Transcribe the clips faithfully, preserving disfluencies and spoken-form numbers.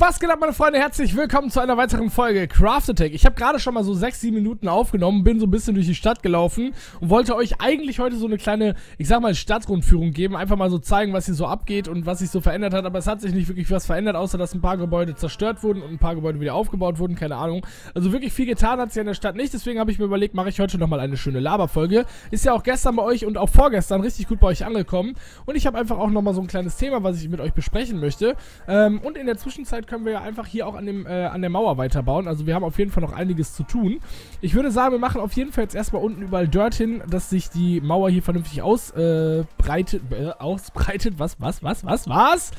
Was geht ab, meine Freunde? Herzlich willkommen zu einer weiteren Folge Craft Attack. Ich habe gerade schon mal so sechs, sieben Minuten aufgenommen, bin so ein bisschen durch die Stadt gelaufen und wollte euch eigentlich heute so eine kleine, ich sag mal, Stadtrundführung geben. Einfach mal so zeigen, was hier so abgeht und was sich so verändert hat. Aber es hat sich nicht wirklich was verändert, außer dass ein paar Gebäude zerstört wurden und ein paar Gebäude wieder aufgebaut wurden. Keine Ahnung. Also wirklich viel getan hat sich in der Stadt nicht. Deswegen habe ich mir überlegt, mache ich heute nochmal eine schöne Laberfolge. Ist ja auch gestern bei euch und auch vorgestern richtig gut bei euch angekommen. Und ich habe einfach auch nochmal so ein kleines Thema, was ich mit euch besprechen möchte. Ähm, und in der Zwischenzeit können wir ja einfach hier auch an, dem, äh, an der Mauer weiterbauen. Also wir haben auf jeden Fall noch einiges zu tun. Ich würde sagen, wir machen auf jeden Fall jetzt erstmal unten überall Dirt hin, dass sich die Mauer hier vernünftig ausbreitet. Äh, äh, ausbreitet. Was, was, was, was, was?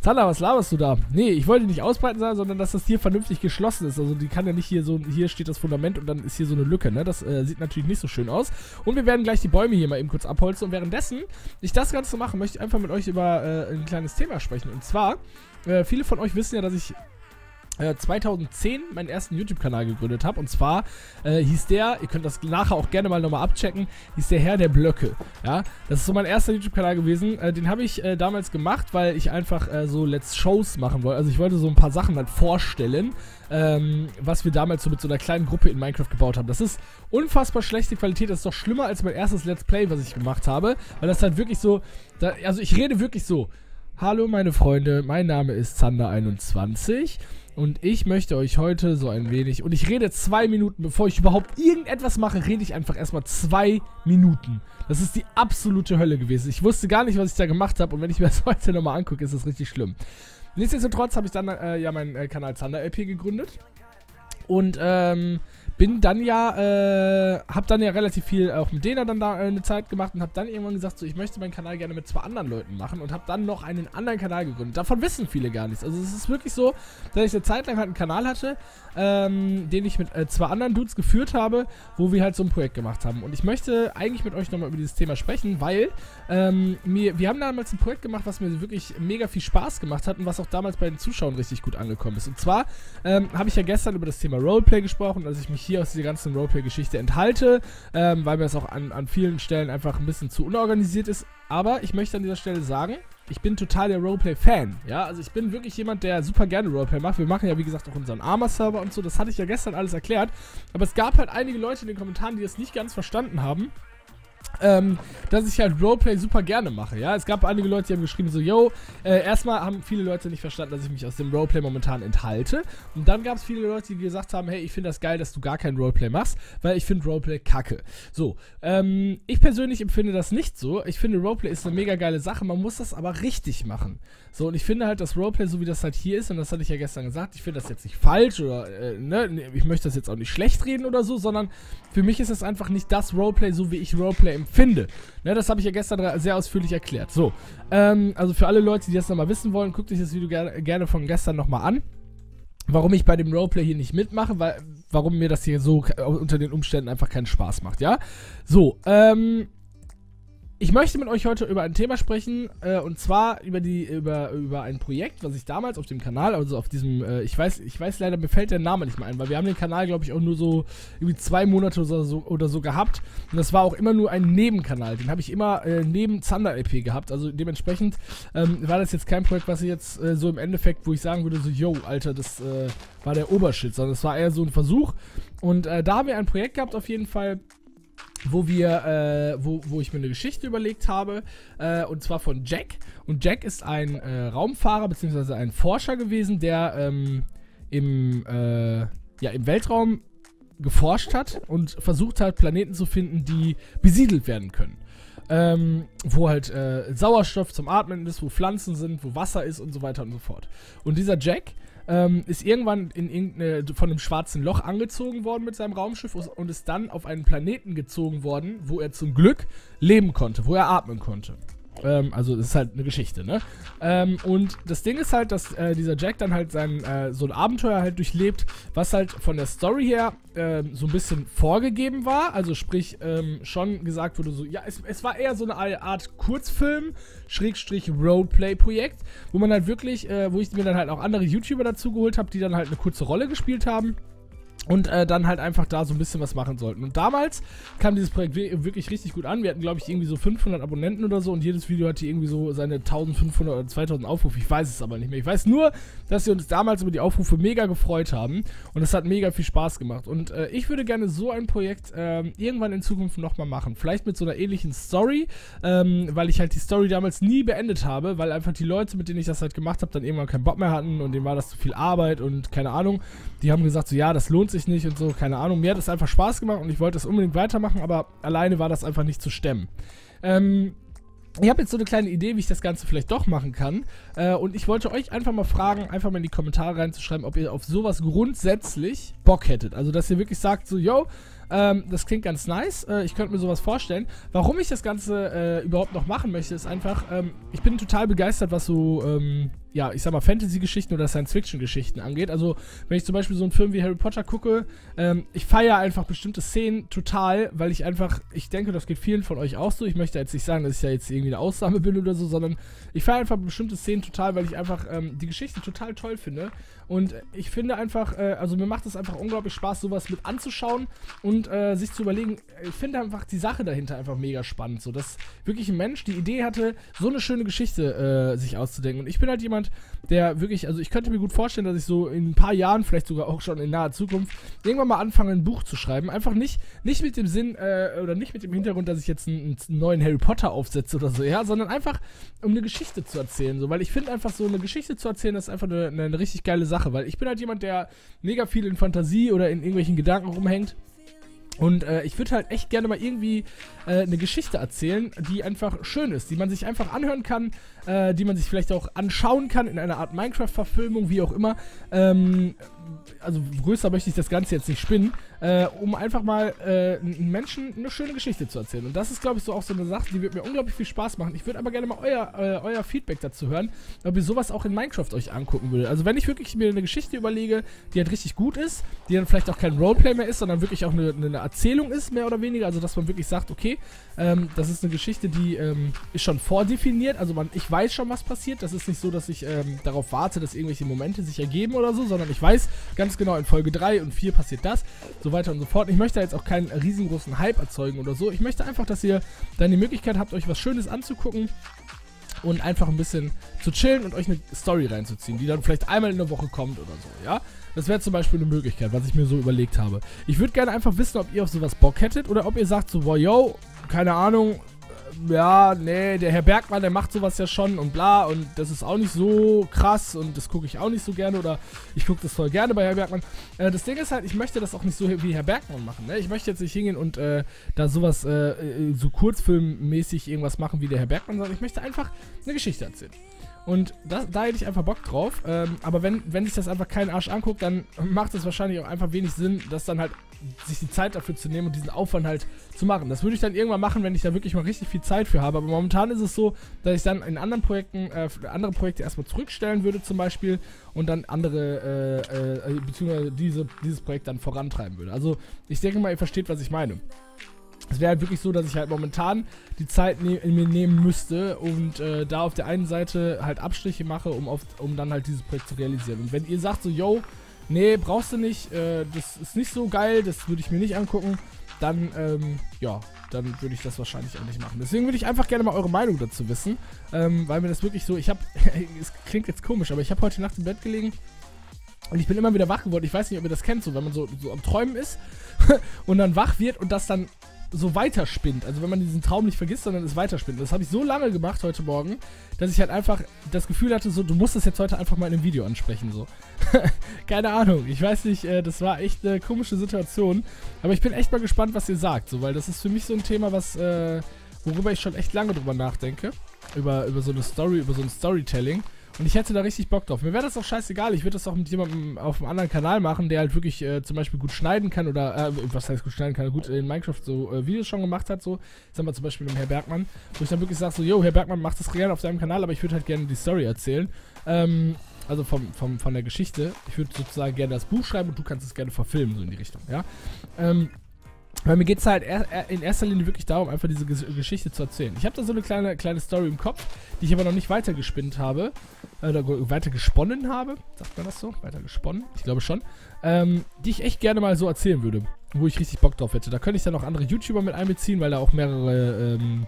Zander, was laberst du da? Nee, ich wollte nicht ausbreiten sein, sondern dass das hier vernünftig geschlossen ist. Also die kann ja nicht hier so, hier steht das Fundament und dann ist hier so eine Lücke, ne? Das äh, sieht natürlich nicht so schön aus. Und wir werden gleich die Bäume hier mal eben kurz abholzen. Und währenddessen ich das Ganze mache, möchte ich einfach mit euch über äh, ein kleines Thema sprechen. Und zwar, äh, viele von euch wissen ja, dass ich zweitausendzehn meinen ersten YouTube-Kanal gegründet habe. Und zwar äh, hieß der, ihr könnt das nachher auch gerne mal nochmal abchecken, hieß der Herr der Blöcke. Ja, das ist so mein erster YouTube-Kanal gewesen. Äh, den habe ich äh, damals gemacht, weil ich einfach äh, so Let's Shows machen wollte. Also ich wollte so ein paar Sachen halt vorstellen, ähm, was wir damals so mit so einer kleinen Gruppe in Minecraft gebaut haben. Das ist unfassbar schlechte Qualität. Das ist doch schlimmer als mein erstes Let's Play, was ich gemacht habe. Weil das halt wirklich so, da, also ich rede wirklich so. Hallo meine Freunde, mein Name ist Zander einundzwanzig. Und ich möchte euch heute so ein wenig... Und ich rede zwei Minuten, bevor ich überhaupt irgendetwas mache, rede ich einfach erstmal zwei Minuten. Das ist die absolute Hölle gewesen. Ich wusste gar nicht, was ich da gemacht habe. Und wenn ich mir das heute nochmal angucke, ist das richtig schlimm. Nichtsdestotrotz habe ich dann äh, ja meinen äh, Kanal ZanderLP gegründet. Und ähm, bin dann ja, äh, hab dann ja relativ viel auch mit denen dann da äh, eine Zeit gemacht und hab dann irgendwann gesagt, so, ich möchte meinen Kanal gerne mit zwei anderen Leuten machen und hab dann noch einen anderen Kanal gegründet. Davon wissen viele gar nichts. Also es ist wirklich so, dass ich eine Zeit lang halt einen Kanal hatte, ähm, den ich mit äh, zwei anderen Dudes geführt habe, wo wir halt so ein Projekt gemacht haben. Und ich möchte eigentlich mit euch nochmal über dieses Thema sprechen, weil ähm, mir, wir haben damals ein Projekt gemacht, was mir wirklich mega viel Spaß gemacht hat und was auch damals bei den Zuschauern richtig gut angekommen ist. Und zwar ähm, habe ich ja gestern über das Thema Roleplay gesprochen, dass ich mich hier aus dieser ganzen Roleplay-Geschichte enthalte, ähm, weil mir das auch an, an vielen Stellen einfach ein bisschen zu unorganisiert ist. Aber ich möchte an dieser Stelle sagen, ich bin total der Roleplay-Fan. Ja, also ich bin wirklich jemand, der super gerne Roleplay macht. Wir machen ja, wie gesagt, auch unseren Arma-Server und so. Das hatte ich ja gestern alles erklärt. Aber es gab halt einige Leute in den Kommentaren, die das nicht ganz verstanden haben. Ähm, dass ich halt Roleplay super gerne mache, ja. Es gab einige Leute, die haben geschrieben so, yo, äh, erstmal haben viele Leute nicht verstanden, dass ich mich aus dem Roleplay momentan enthalte. Und dann gab es viele Leute, die gesagt haben, hey, ich finde das geil, dass du gar kein Roleplay machst, weil ich finde Roleplay kacke. So, ähm, ich persönlich empfinde das nicht so. Ich finde, Roleplay ist eine mega geile Sache, man muss das aber richtig machen. So, und ich finde halt, dass Roleplay, so wie das halt hier ist, und das hatte ich ja gestern gesagt, ich finde das jetzt nicht falsch oder, äh, ne, ich möchte das jetzt auch nicht schlecht reden oder so, sondern für mich ist das einfach nicht das Roleplay, so wie ich Roleplay empfinde. Ne, das habe ich ja gestern sehr ausführlich erklärt. So, ähm, also für alle Leute, die das nochmal wissen wollen, guckt euch das Video ger gerne von gestern nochmal an. Warum ich bei dem Roleplay hier nicht mitmache, weil, warum mir das hier so unter den Umständen einfach keinen Spaß macht, ja? So, ähm... ich möchte mit euch heute über ein Thema sprechen, äh, und zwar über die über, über ein Projekt, was ich damals auf dem Kanal, also auf diesem, äh, ich weiß ich weiß leider, mir fällt der Name nicht mehr ein, weil wir haben den Kanal, glaube ich, auch nur so irgendwie zwei Monate oder so, oder so gehabt. Und das war auch immer nur ein Nebenkanal, den habe ich immer äh, neben ZanderLP gehabt. Also dementsprechend ähm, war das jetzt kein Projekt, was ich jetzt äh, so im Endeffekt, wo ich sagen würde, so, yo, Alter, das äh, war der Obershit, sondern das war eher so ein Versuch. Und äh, da haben wir ein Projekt gehabt auf jeden Fall, wo wir, äh, wo, wo ich mir eine Geschichte überlegt habe, äh, und zwar von Jack. Und Jack ist ein äh, Raumfahrer, beziehungsweise ein Forscher gewesen, der ähm, im, äh, ja, im Weltraum geforscht hat und versucht hat, Planeten zu finden, die besiedelt werden können. Ähm, wo halt äh, Sauerstoff zum Atmen ist, wo Pflanzen sind, wo Wasser ist und so weiter und so fort. Und dieser Jack ähm, ist irgendwann in, in, äh, von einem schwarzen Loch angezogen worden mit seinem Raumschiff und ist dann auf einen Planeten gezogen worden, wo er zum Glück leben konnte, wo er atmen konnte. Ähm, also das ist halt eine Geschichte, ne? Ähm, und das Ding ist halt, dass äh, dieser Jack dann halt sein, äh, so ein Abenteuer halt durchlebt, was halt von der Story her äh, so ein bisschen vorgegeben war. Also sprich, ähm, schon gesagt wurde so, ja, es, es war eher so eine Art Kurzfilm, Schrägstrich Roleplay-Projekt, wo man halt wirklich, äh, wo ich mir dann halt auch andere YouTuber dazu geholt habe, die dann halt eine kurze Rolle gespielt haben. Und äh, dann halt einfach da so ein bisschen was machen sollten. Und damals kam dieses Projekt wirklich richtig gut an. Wir hatten, glaube ich, irgendwie so fünfhundert Abonnenten oder so. Und jedes Video hatte irgendwie so seine eintausendfünfhundert oder zweitausend Aufrufe. Ich weiß es aber nicht mehr. Ich weiß nur, dass wir uns damals über die Aufrufe mega gefreut haben. Und es hat mega viel Spaß gemacht. Und äh, ich würde gerne so ein Projekt äh, irgendwann in Zukunft nochmal machen. Vielleicht mit so einer ähnlichen Story. Ähm, weil ich halt die Story damals nie beendet habe. Weil einfach die Leute, mit denen ich das halt gemacht habe, dann irgendwann keinen Bock mehr hatten. Und denen war das zu viel Arbeit und keine Ahnung. Die haben gesagt so, ja, das lohnt sich nicht und so, keine Ahnung. Mir hat es einfach Spaß gemacht und ich wollte es unbedingt weitermachen, aber alleine war das einfach nicht zu stemmen. Ähm, ich habe jetzt so eine kleine Idee, wie ich das Ganze vielleicht doch machen kann. Äh, und ich wollte euch einfach mal fragen, einfach mal in die Kommentare reinzuschreiben, ob ihr auf sowas grundsätzlich Bock hättet. Also, dass ihr wirklich sagt, so, yo, Ähm, das klingt ganz nice, äh, ich könnte mir sowas vorstellen. Warum ich das Ganze äh, überhaupt noch machen möchte, ist einfach, ähm, ich bin total begeistert, was so, ähm, ja, ich sag mal Fantasy-Geschichten oder Science-Fiction-Geschichten angeht. Also, wenn ich zum Beispiel so einen Film wie Harry Potter gucke, ähm, ich feiere einfach bestimmte Szenen total, weil ich einfach, ich denke, das geht vielen von euch auch so, ich möchte jetzt nicht sagen, dass ich ja jetzt irgendwie eine Ausnahme bin oder so, sondern ich feiere einfach bestimmte Szenen total, weil ich einfach ähm, die Geschichte total toll finde. Und ich finde einfach, äh, also mir macht es einfach unglaublich Spaß, sowas mit anzuschauen und Und, äh, sich zu überlegen, ich finde einfach die Sache dahinter einfach mega spannend, so dass wirklich ein Mensch die Idee hatte, so eine schöne Geschichte äh, sich auszudenken. Und ich bin halt jemand, der wirklich, also ich könnte mir gut vorstellen, dass ich so in ein paar Jahren, vielleicht sogar auch schon in naher Zukunft, irgendwann mal anfange, ein Buch zu schreiben. Einfach nicht, nicht mit dem Sinn äh, oder nicht mit dem Hintergrund, dass ich jetzt einen, einen neuen Harry Potter aufsetze oder so, ja, sondern einfach, um eine Geschichte zu erzählen, so, weil ich finde einfach so eine Geschichte zu erzählen, das ist einfach eine, eine richtig geile Sache, weil ich bin halt jemand, der mega viel in Fantasie oder in irgendwelchen Gedanken rumhängt. Und äh, ich würde halt echt gerne mal irgendwie äh, eine Geschichte erzählen, die einfach schön ist, die man sich einfach anhören kann, äh, die man sich vielleicht auch anschauen kann in einer Art Minecraft-Verfilmung, wie auch immer. Ähm, also größer möchte ich das Ganze jetzt nicht spinnen, äh, um einfach mal äh, Menschen eine schöne Geschichte zu erzählen. Und das ist, glaube ich, so auch so eine Sache, die wird mir unglaublich viel Spaß machen. Ich würde aber gerne mal euer, äh, euer Feedback dazu hören, ob ihr sowas auch in Minecraft euch angucken würdet. Also wenn ich wirklich mir eine Geschichte überlege, die halt richtig gut ist, die dann vielleicht auch kein Roleplay mehr ist, sondern wirklich auch eine, eine Erzählung ist, mehr oder weniger, also dass man wirklich sagt, okay, ähm, das ist eine Geschichte, die ähm, ist schon vordefiniert, also man, ich weiß schon, was passiert, das ist nicht so, dass ich ähm, darauf warte, dass irgendwelche Momente sich ergeben oder so, sondern ich weiß ganz genau, in Folge drei und vier passiert das, so weiter und so fort. Ich möchte jetzt auch keinen riesengroßen Hype erzeugen oder so, ich möchte einfach, dass ihr dann die Möglichkeit habt, euch was Schönes anzugucken und einfach ein bisschen zu chillen und euch eine Story reinzuziehen, die dann vielleicht einmal in der Woche kommt oder so, ja? Das wäre zum Beispiel eine Möglichkeit, was ich mir so überlegt habe. Ich würde gerne einfach wissen, ob ihr auf sowas Bock hättet oder ob ihr sagt so, boah, yo, keine Ahnung, ja, nee, der Herr Bergmann, der macht sowas ja schon und bla und das ist auch nicht so krass und das gucke ich auch nicht so gerne oder ich gucke das voll gerne bei Herr Bergmann. Äh, das Ding ist halt, ich möchte das auch nicht so wie Herr Bergmann machen, ne? Ich möchte jetzt nicht hingehen und äh, da sowas äh, so kurzfilmmäßig irgendwas machen wie der Herr Bergmann, sondern ich möchte einfach eine Geschichte erzählen. Und das, da hätte ich einfach Bock drauf, ähm, aber wenn, wenn sich das einfach keinen Arsch anguckt, dann macht es wahrscheinlich auch einfach wenig Sinn, dass dann halt sich die Zeit dafür zu nehmen und diesen Aufwand halt zu machen. Das würde ich dann irgendwann machen, wenn ich da wirklich mal richtig viel Zeit für habe, aber momentan ist es so, dass ich dann in anderen Projekten, äh, andere Projekte erstmal zurückstellen würde zum Beispiel und dann andere, äh, äh, beziehungsweise diese, dieses Projekt dann vorantreiben würde. Also ich denke mal, ihr versteht, was ich meine. Es wäre halt wirklich so, dass ich halt momentan die Zeit ne in mir nehmen müsste und äh, da auf der einen Seite halt Abstriche mache, um, auf, um dann halt dieses Projekt zu realisieren. Und wenn ihr sagt so, yo, nee, brauchst du nicht, äh, das ist nicht so geil, das würde ich mir nicht angucken, dann, ähm, ja, dann würde ich das wahrscheinlich auch nicht machen. Deswegen würde ich einfach gerne mal eure Meinung dazu wissen, ähm, weil mir das wirklich so, ich habe, es klingt jetzt komisch, aber ich habe heute Nacht im Bett gelegen. Und ich bin immer wieder wach geworden, ich weiß nicht, ob ihr das kennt, so wenn man so, so am Träumen ist und dann wach wird und das dann so weiterspinnt. Also wenn man diesen Traum nicht vergisst, sondern es weiterspinnt. Das habe ich so lange gemacht heute Morgen, dass ich halt einfach das Gefühl hatte, so, du musst das jetzt heute einfach mal in einem Video ansprechen, so. Keine Ahnung, ich weiß nicht, äh, das war echt eine komische Situation. Aber ich bin echt mal gespannt, was ihr sagt, so, weil das ist für mich so ein Thema, was, äh, worüber ich schon echt lange drüber nachdenke. Über, über so eine Story, über so ein Storytelling. Und ich hätte da richtig Bock drauf. Mir wäre das auch scheißegal. Ich würde das auch mit jemandem auf einem anderen Kanal machen, der halt wirklich äh, zum Beispiel gut schneiden kann oder, äh, was heißt gut schneiden kann, gut in Minecraft so äh, Videos schon gemacht hat, so. Sagen wir zum Beispiel mit dem Herr Bergmann, wo ich dann wirklich sage so, yo, Herr Bergmann, mach das gerne auf deinem Kanal, aber ich würde halt gerne die Story erzählen. Ähm, also vom, vom, von der Geschichte. Ich würde sozusagen gerne das Buch schreiben und du kannst es gerne verfilmen, so in die Richtung, ja. Ähm, Weil mir geht es halt in erster Linie wirklich darum, einfach diese Geschichte zu erzählen. Ich habe da so eine kleine, kleine Story im Kopf, die ich aber noch nicht weitergespinnt habe. Oder weiter gesponnen habe. Sagt man das so? Weiter gesponnen? Ich glaube schon. Ähm, die ich echt gerne mal so erzählen würde. Wo ich richtig Bock drauf hätte. Da könnte ich dann auch andere YouTuber mit einbeziehen, weil da auch mehrere ähm,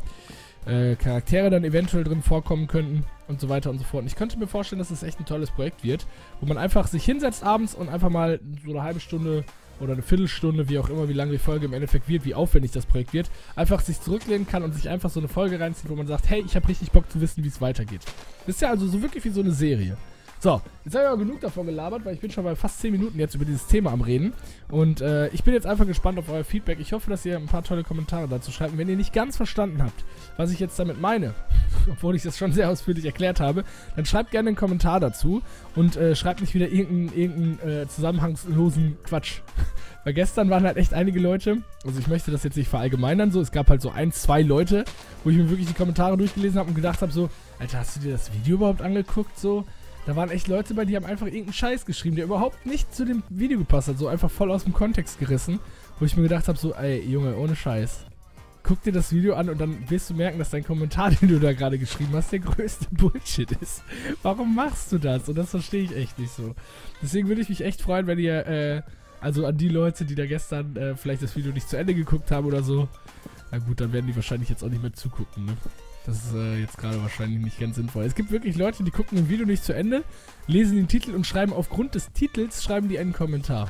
äh, Charaktere dann eventuell drin vorkommen könnten. Und so weiter und so fort. Und ich könnte mir vorstellen, dass es das echt ein tolles Projekt wird. Wo man einfach sich hinsetzt abends und einfach mal so eine halbe Stunde oder eine Viertelstunde, wie auch immer, wie lange die Folge im Endeffekt wird, wie aufwendig das Projekt wird, einfach sich zurücklehnen kann und sich einfach so eine Folge reinzieht, wo man sagt, hey, ich habe richtig Bock zu wissen, wie es weitergeht. Das ist ja also so wirklich wie so eine Serie. So, jetzt habe ich aber genug davon gelabert, weil ich bin schon bei fast zehn Minuten jetzt über dieses Thema am Reden. Und äh, ich bin jetzt einfach gespannt auf euer Feedback. Ich hoffe, dass ihr ein paar tolle Kommentare dazu schreibt. Und wenn ihr nicht ganz verstanden habt, was ich jetzt damit meine, obwohl ich das schon sehr ausführlich erklärt habe, dann schreibt gerne einen Kommentar dazu und äh, schreibt nicht wieder irgendeinen irgendeinen äh, zusammenhangslosen Quatsch. Weil gestern waren halt echt einige Leute, also ich möchte das jetzt nicht verallgemeinern, so, es gab halt so ein, zwei Leute, wo ich mir wirklich die Kommentare durchgelesen habe und gedacht habe so, Alter, hast du dir das Video überhaupt angeguckt, so? Da waren echt Leute bei, die haben einfach irgendeinen Scheiß geschrieben, der überhaupt nicht zu dem Video gepasst hat, so einfach voll aus dem Kontext gerissen, wo ich mir gedacht habe so, ey, Junge, ohne Scheiß. Guck dir das Video an und dann wirst du merken, dass dein Kommentar, den du da gerade geschrieben hast, der größte Bullshit ist. Warum machst du das? Und das verstehe ich echt nicht so. Deswegen würde ich mich echt freuen, wenn ihr, äh, also an die Leute, die da gestern äh, vielleicht das Video nicht zu Ende geguckt haben oder so, na gut, dann werden die wahrscheinlich jetzt auch nicht mehr zugucken, ne? Das ist äh, jetzt gerade wahrscheinlich nicht ganz sinnvoll. Es gibt wirklich Leute, die gucken ein Video nicht zu Ende, lesen den Titel und schreiben aufgrund des Titels, schreiben die einen Kommentar.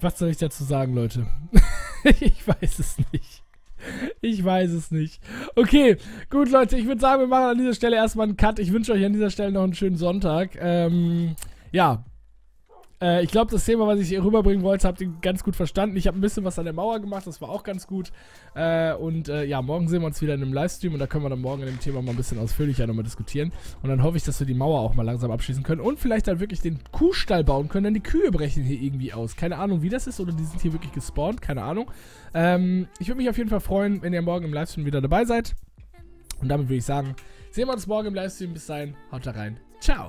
Was soll ich dazu sagen, Leute? Ich weiß es nicht. Ich weiß es nicht. Okay, gut, Leute, ich würde sagen, wir machen an dieser Stelle erstmal einen Cut. Ich wünsche euch an dieser Stelle noch einen schönen Sonntag. Ähm, ja. Äh, ich glaube, das Thema, was ich hier rüberbringen wollte, habt ihr ganz gut verstanden. Ich habe ein bisschen was an der Mauer gemacht, das war auch ganz gut. Äh, und äh, ja, morgen sehen wir uns wieder in einem Livestream und da können wir dann morgen in dem Thema mal ein bisschen ausführlicher nochmal diskutieren. Und dann hoffe ich, dass wir die Mauer auch mal langsam abschließen können und vielleicht dann wirklich den Kuhstall bauen können, denn die Kühe brechen hier irgendwie aus. Keine Ahnung, wie das ist oder die sind hier wirklich gespawnt, keine Ahnung. Ähm, ich würde mich auf jeden Fall freuen, wenn ihr morgen im Livestream wieder dabei seid. Und damit würde ich sagen, sehen wir uns morgen im Livestream. Bis dahin, haut da rein. Ciao.